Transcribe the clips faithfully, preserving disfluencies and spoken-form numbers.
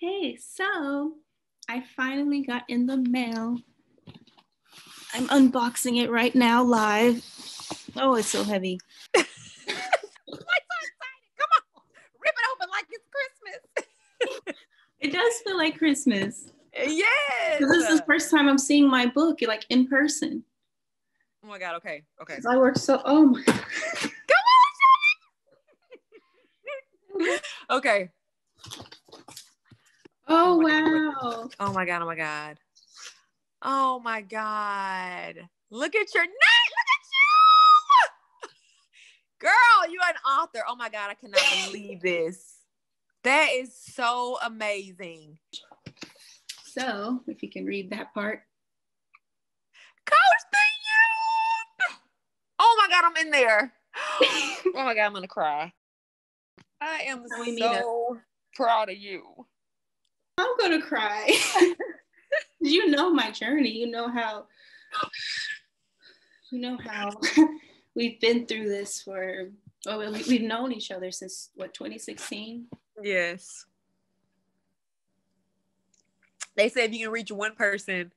Hey, so I finally got in the mail. I'm unboxing it right now live. Oh, it's so heavy. I'm so excited. Come on, rip it open like it's Christmas. It does feel like Christmas. Yes. This is the first time I'm seeing my book like in person. Oh my God, okay, okay. I worked so, oh my God. Come on, okay. Oh, oh wow. God. Oh my God, oh my God. Oh my God. Look at your name, look at you. Girl, you're an author. Oh my God, I cannot believe this. That is so amazing. So, if you can read that part. Coach the youth. Oh my God, I'm in there. Oh my God, I'm gonna cry. I am so proud of you. I'm gonna cry. You know my journey. You know how you know how we've been through this for oh well, we've known each other since what, twenty sixteen? Yes. They said you can reach one person.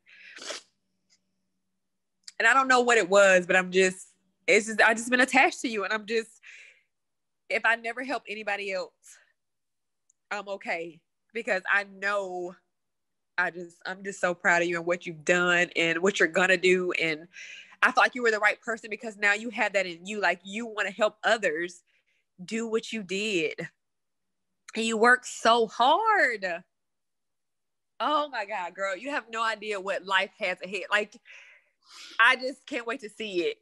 And I don't know what it was, but I'm just it's just I've just been attached to you, and I'm just if I never help anybody else, I'm okay. Because I know I just, I'm just so proud of you and what you've done and what you're gonna do. And I feel like you were the right person because now you have that in you. Like, you want to help others do what you did. And you worked so hard. Oh my God, girl, you have no idea what life has ahead. Like, I just can't wait to see it.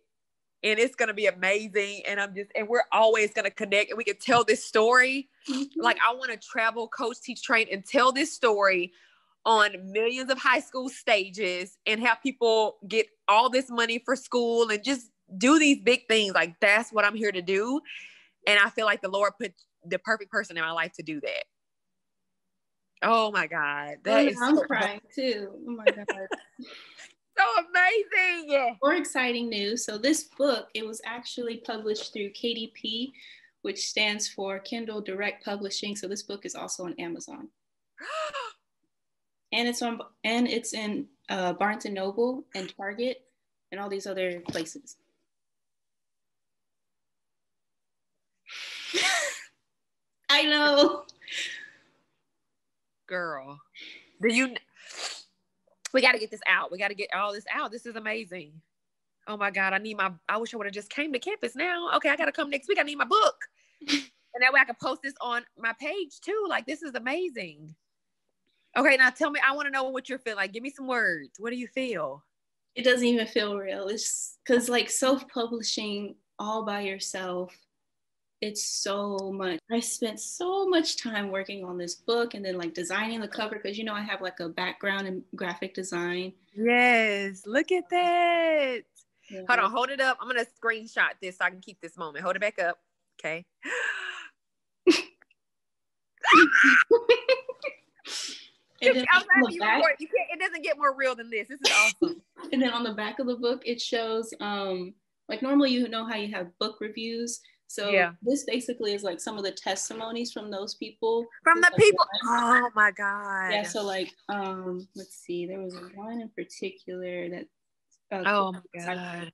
And it's going to be amazing. And I'm just, and we're always going to connect, and we can tell this story. Mm-hmm. Like, I want to travel, coach, teach, train, and tell this story on millions of high school stages and have people get all this money for school and just do these big things. Like, that's what I'm here to do. And I feel like the Lord put the perfect person in my life to do that. Oh my God. That is I'm so crying too. Oh my God. So amazing. More exciting news. So this book, it was actually published through K D P, which stands for Kindle Direct Publishing. So this book is also on Amazon. And it's on and it's in uh, Barnes and Noble and Target and all these other places. I know. Girl, do you we got to get this out. We got to get all this out. This is amazing. Oh my God. I need my, I wish I would have just came to campus now. Okay. I got to come next week. I need my book. And that way I can post this on my page too. Like, this is amazing. Okay. Now tell me, I want to know what you're feeling. Like, give me some words. What do you feel? It doesn't even feel real. It's because, like, self-publishing all by yourself, it's so much. I spent so much time working on this book and then like designing the cover because, you know, I have like a background in graphic design. Yes. Look at that. Yeah. Hold on. Hold it up. I'm going to screenshot this so I can keep this moment. Hold it back up. Okay. It, then, you back, you can't, it doesn't get more real than this. This is awesome. And then on the back of the book, it shows um, like normally, you know how you have book reviews. So yeah. This basically is like some of the testimonies from those people. From the people. Oh my God. Yeah. So like, um, let's see, there was one in particular that. Uh, oh my God.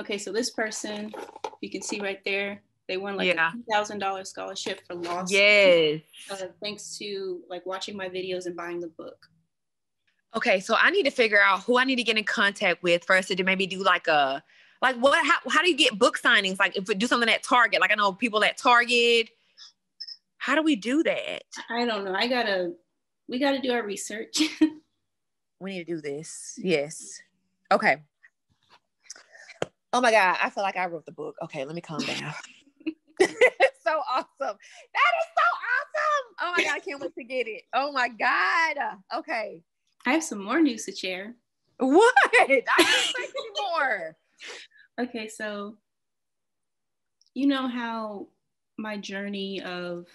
Okay. So this person, you can see right there, they won like yeah. a two thousand dollars scholarship for law school. Yes. Uh, thanks to like watching my videos and buying the book. Okay. So I need to figure out who I need to get in contact with for us to do, maybe do like a, Like what, how, how do you get book signings? Like if we do something at Target, like I know people at Target, how do we do that? I don't know. I gotta, we gotta do our research. We need to do this. Yes. Okay. Oh my God. I feel like I wrote the book. Okay. Let me calm down. So awesome. That is so awesome. Oh my God. I can't wait to get it. Oh my God. Okay. I have some more news to share. What? I can't wait anymore. Okay, so you know how my journey of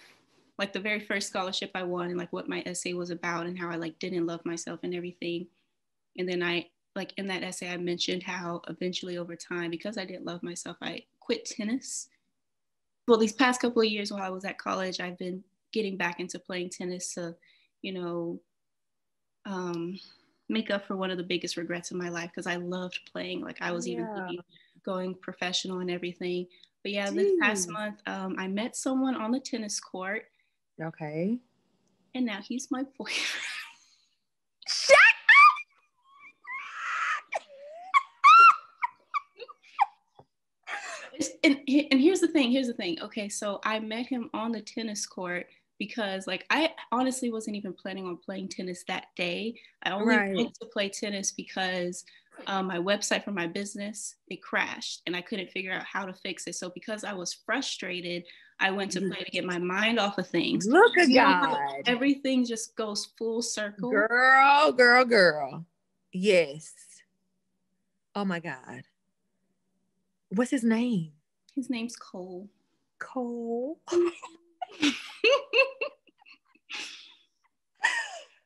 like the very first scholarship I won and like what my essay was about and how I like didn't love myself and everything. And then I like in that essay, I mentioned how eventually over time, because I didn't love myself, I quit tennis. Well, these past couple of years while I was at college, I've been getting back into playing tennis to you know, um, make up for one of the biggest regrets in my life, because I loved playing. Like I was yeah. even thinking, going professional and everything. But yeah, Jeez. This past month, um, I met someone on the tennis court. Okay. And now he's my boyfriend. Shut up! and, and here's the thing, here's the thing. Okay, so I met him on the tennis court because, like, I honestly wasn't even planning on playing tennis that day. I only right. went to play tennis because um, my website for my business, it crashed and I couldn't figure out how to fix it. So because I was frustrated, I went to play to get my mind off of things. Look at God. Everything just goes full circle. Girl, girl, girl. Yes. Oh my God. What's his name? His name's Cole. Cole.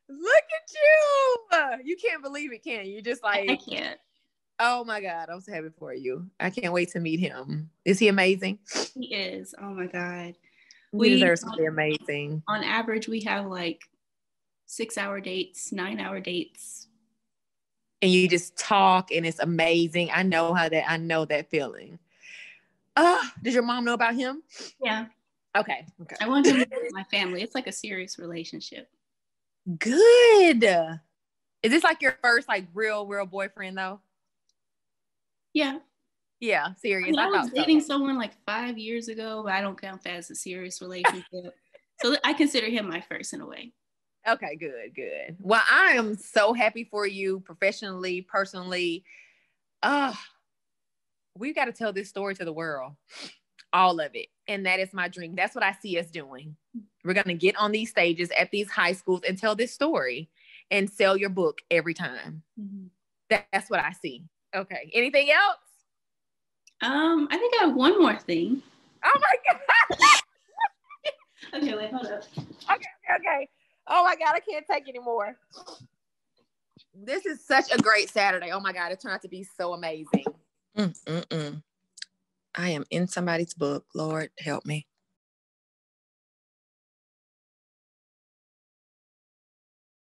Look at you. You can't believe it, can you? Just like, I can't. Oh my God, I'm so happy for you. I can't wait to meet him. Is he amazing? He is. Oh my God. We, he deserves to be amazing. On average, we have like six hour dates, nine hour dates. And you just talk and it's amazing. I know how that, I know that feeling. Oh, does your mom know about him? Yeah. Okay. Okay. I want him to be with my family. It's like a serious relationship. Good. Is this like your first like real, real boyfriend though? Yeah. Yeah, serious. I, mean, I, I was dating so. someone like five years ago, but I don't count that as a serious relationship. So I consider him my first in a way. Okay, good, good. Well, I am so happy for you professionally, personally. Uh, we've got to tell this story to the world, all of it. And that is my dream. That's what I see us doing. We're going to get on these stages at these high schools and tell this story and sell your book every time. Mm-hmm. that, that's what I see. Okay. Anything else? Um, I think I have one more thing. Oh my God. Okay, wait, hold up. Okay, okay, okay. Oh my God, I can't take anymore. This is such a great Saturday. Oh my God, it turned out to be so amazing. Mm, mm, mm. I am in somebody's book. Lord, help me.